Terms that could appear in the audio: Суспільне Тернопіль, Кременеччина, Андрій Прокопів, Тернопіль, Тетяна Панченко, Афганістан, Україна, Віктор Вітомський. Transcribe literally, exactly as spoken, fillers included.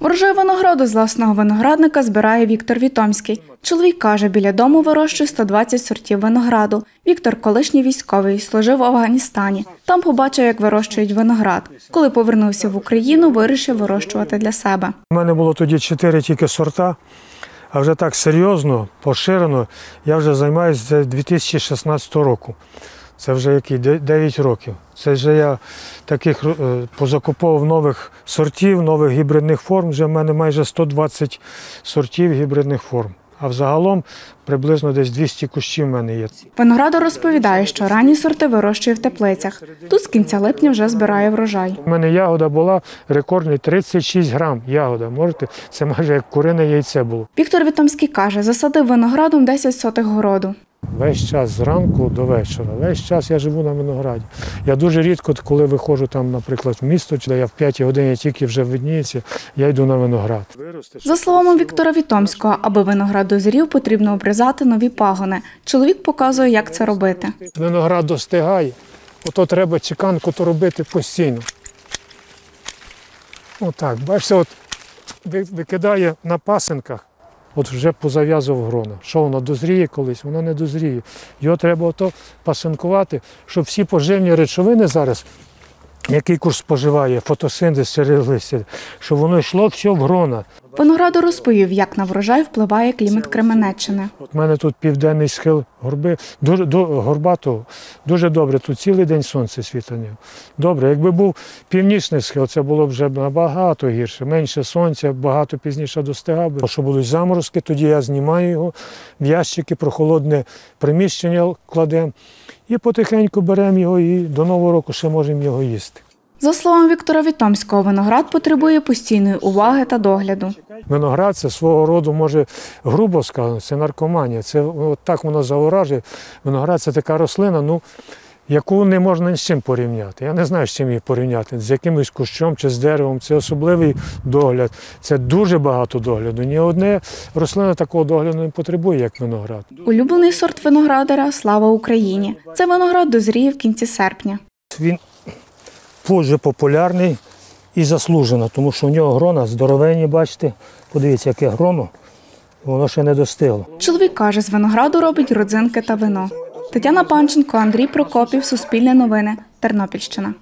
Врожай винограду з власного виноградника збирає Віктор Вітомський. Чоловік каже, біля дому вирощує сто двадцять сортів винограду. Віктор – колишній військовий, служив в Афганістані. Там побачив, як вирощують виноград. Коли повернувся в Україну, вирішив вирощувати для себе. У мене було тоді чотири тільки сорта, а вже так серйозно, поширено, я вже займаюся з дві тисячі шістнадцятого року. Це вже які дев'ять років. Це вже я таких позакуповував нових сортів, нових гібридних форм. Вже в мене майже сто двадцять сортів гібридних форм. А взагалом приблизно десь двісті кущів в мене є. Виноградар розповідає, що ранні сорти вирощує в теплицях. Тут з кінця липня вже збирає врожай. У мене ягода була рекордна, тридцять шість грам ягода. Можете, це майже як курине яйце було. Віктор Вітомський каже, засадив виноградом десять сотих городу. Весь час зранку до вечора, весь час я живу на винограді. Я дуже рідко, коли виходжу там, наприклад, в місто, чи я в п'ятій годині тільки вже видніється, я йду на виноград. За словами Віктора Вітомського, аби виноград дозрів, потрібно обрізати нові пагони. Чоловік показує, як це робити. Виноград достигає, ото треба чеканку то робити постійно. Отак, бачите, от викидає на пасинках. От вже позав'язував грона. Що воно дозріє колись? Воно не дозріє. Його треба ото пасинкувати, щоб всі поживні речовини зараз, який курс споживає, фотосинтез через листя, щоб воно йшло все в грона. Виноградар розповів, як на врожай впливає клімат Кременеччини. У мене тут південний схил горби, дуже, до, горбатого, дуже добре, тут цілий день сонце світить. Добре, якби був північний схил, це було б вже набагато гірше, менше сонця, багато пізніше достигав би. Якщо будуть заморозки, тоді я знімаю його в ящики, прохолодне приміщення кладемо і потихеньку беремо його, і до Нового року ще можемо його їсти. За словами Віктора Вітомського, виноград потребує постійної уваги та догляду. Виноград – це свого роду, може, грубо сказано, це наркоманія. Це, от так воно заворажує. Виноград – це така рослина, ну, яку не можна ні з чим порівняти. Я не знаю, з чим її порівняти, з якимось кущом чи з деревом. Це особливий догляд, це дуже багато догляду. Ні одна рослина такого догляду не потребує, як виноград. Улюблений сорт виноградара – «Слава Україні». Це виноград дозріє в кінці серпня. Він дуже популярний і заслужено, тому що в нього грона здоровенні, бачите, подивіться, яке гроно, воно ще не достигло. Чоловік каже, з винограду робить родзинки та вино. Тетяна Панченко, Андрій Прокопів, Суспільне новини, Тернопільщина.